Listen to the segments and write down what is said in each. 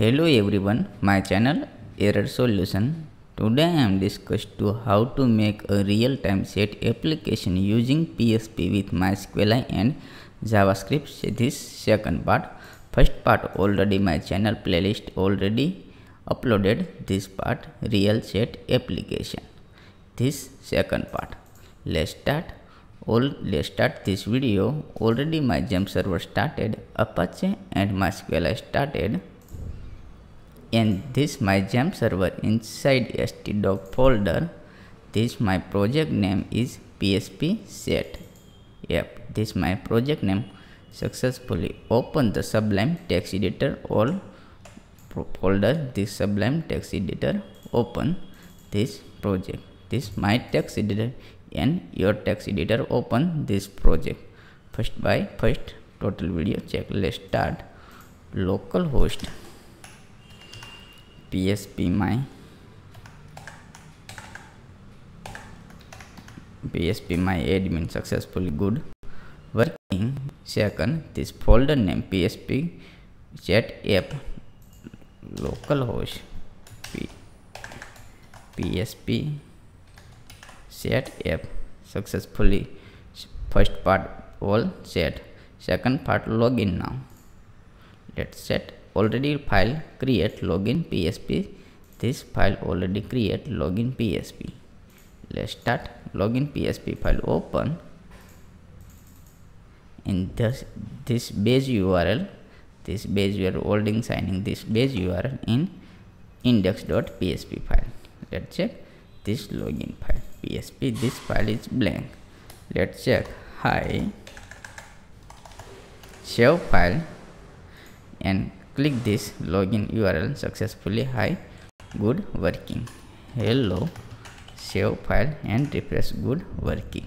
Hello everyone, my channel Error Solution. Today I am discussing how to make a real-time set application using PHP with MySQL and JavaScript. This second part. First part already my channel playlist already uploaded. This part real set application. This second part. Let's start this video. Already my Xampp server started, Apache and MySQL started. And this my Xampp server inside htdoc folder. This my project name is PHP set. Yep, this my project name. Successfully open the Sublime text editor all folder. This Sublime text editor, open this project. This my text editor and your text editor, open this project. First by first total video check. Let's start. Localhost PHP my admin successfully good working. Second, this folder name PHP set app localhost PHP set app successfully. First part all set. Second part login now. Let's set. Already file create login PHP. This file already create login PHP. Let's start. Login PHP file open. In this base URL, this base URL holding signing this base URL in index.php file. Let's check this login file PHP. This file is blank. Let's check. Hi. Save file and click this login URL successfully. Hi, good working. Hello, save file and refresh, good working.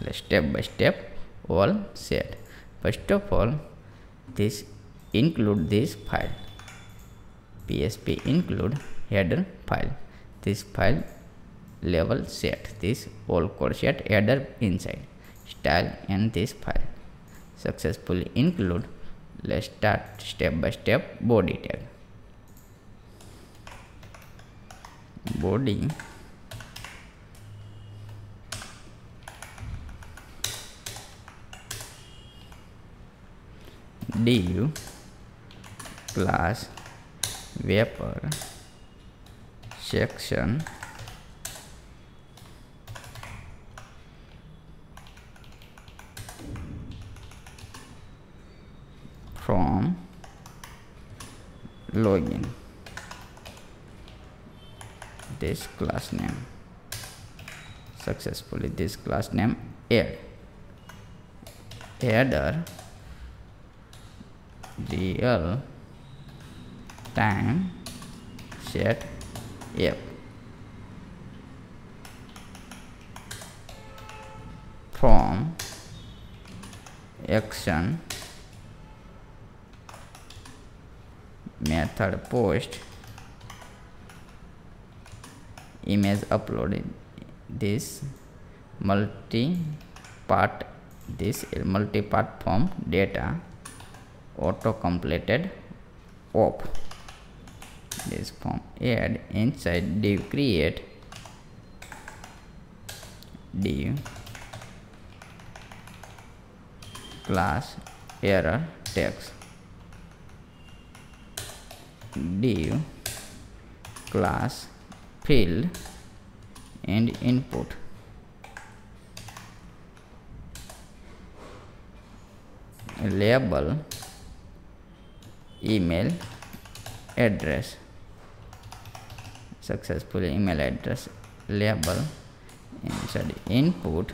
Let's step by step all set. First of all, this include this file PHP include header file. This file level set. This all code set header inside style and this file successfully include. Let's start step by step. Body tag. Body div class wrapper section from login. This class name successfully. This class name add header real time set app from action method post image uploaded. This multi-part, this multi-part form data auto completed op. This form add inside div create div class error text div class field and input label email address successfully. Email address label inside input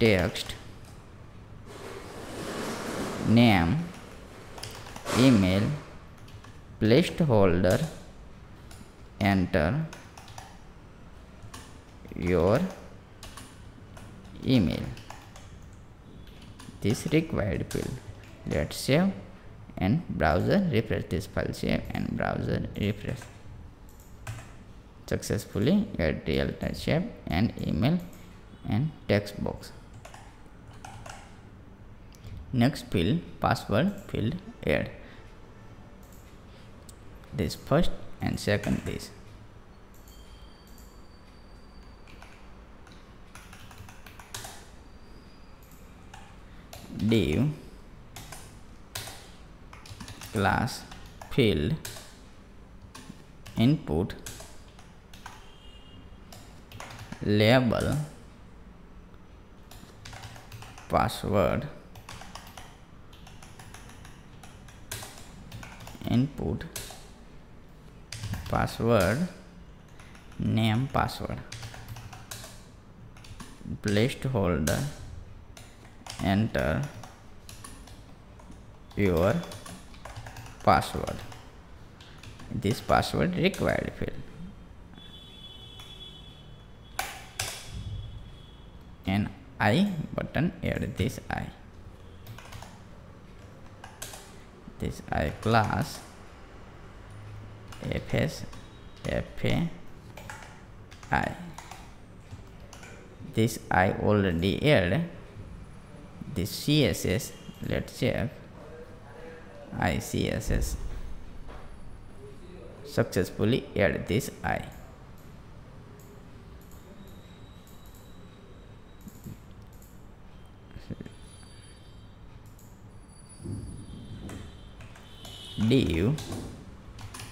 text name email placeholder enter your email. This required field. Let's save and browser refresh this file. Save and browser refresh. Successfully add real time shape and email and text box. Next field password field add. this first and second this. Div class field input label password input password name password placeholder enter your password, this password required field, and I button add this I. This I class fs fa. This I already add. This CSS, let's check. I CSS successfully add this I. Div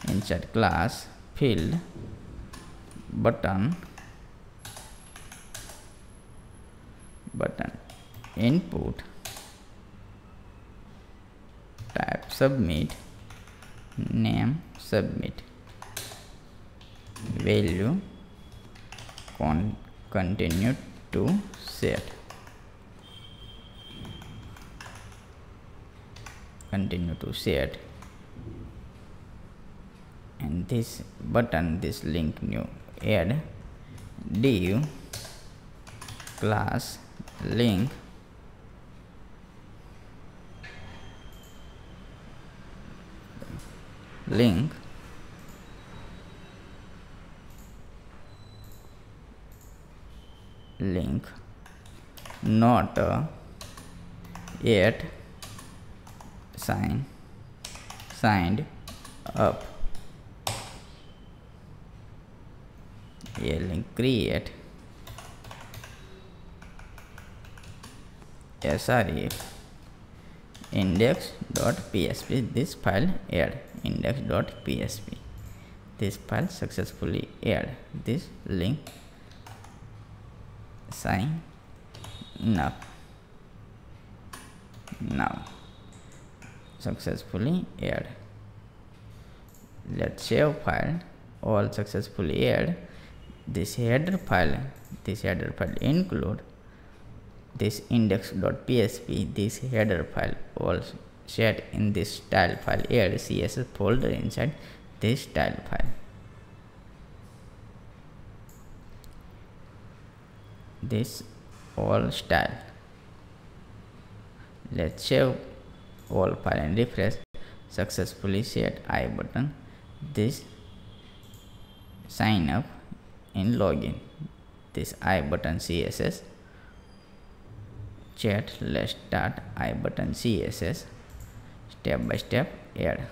inside class field button input type submit name submit value continue to set and this button, this link new add div class link link not yet signed up. A link create sref index.php, this file add index.php, this file successfully add, this link sign up now, successfully add. Let's save file, all successfully add. This header file, include this index.php, this header file also set in this style file, add CSS folder inside this style file. This all style. Let's save all file and refresh. Successfully set I button. This sign up in login. This I button CSS. Chat, let's start I button CSS. Step by step add.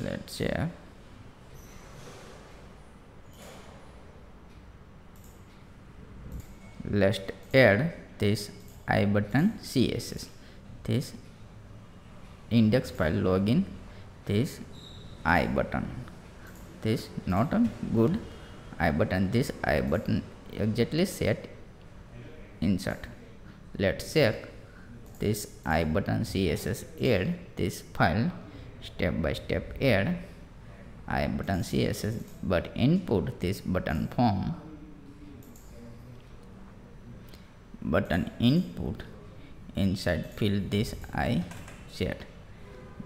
Let's check. Let's add this I button CSS, this index file login, this I button, this not a good I button, this I button exactly set insert. Let's check this I button CSS add this file, step by step add I button CSS, but input this button form, button input inside field this I set,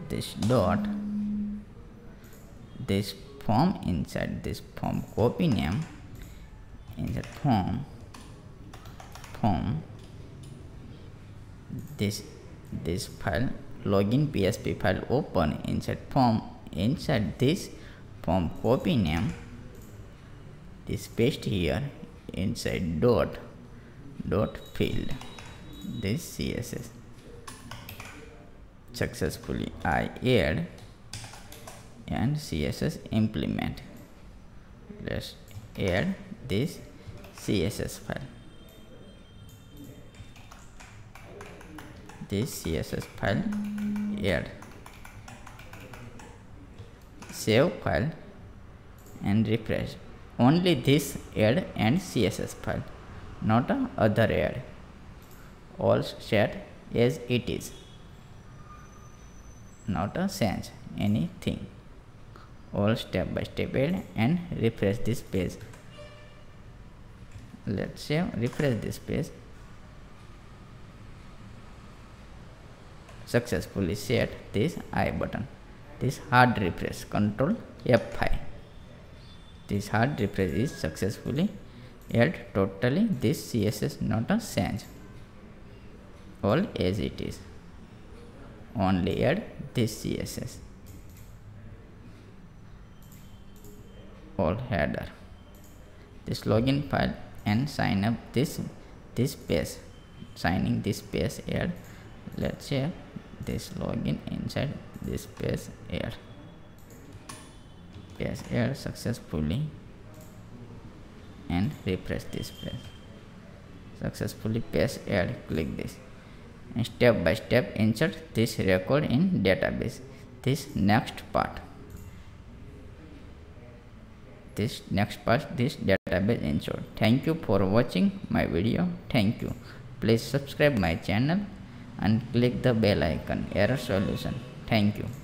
this dot, this form inside this form, copy name inside form, this file login PHP file open inside form, inside this form copy name, this paste here, inside dot field this CSS. Successfully I add and CSS implement. Let's add this CSS file. This CSS file add. Save file and refresh. Only this add and CSS file, not other add. All set as it is. Not change anything. All step by step add and refresh this page. Let's save, refresh this page. Successfully set this I button. This hard refresh, Control F5. This hard refresh is successfully add totally this CSS, not a change. All as it is. Only add this CSS. All header. This login file and sign up this page. Signing this page add. Let's say this login inside this page add. Page add successfully and refresh this page. Successfully page add. Click this. And step by step insert this record in database. This next part. This database insert. Thank you for watching my video. Thank you. Please subscribe my channel and click the bell icon. Error solution. Thank you.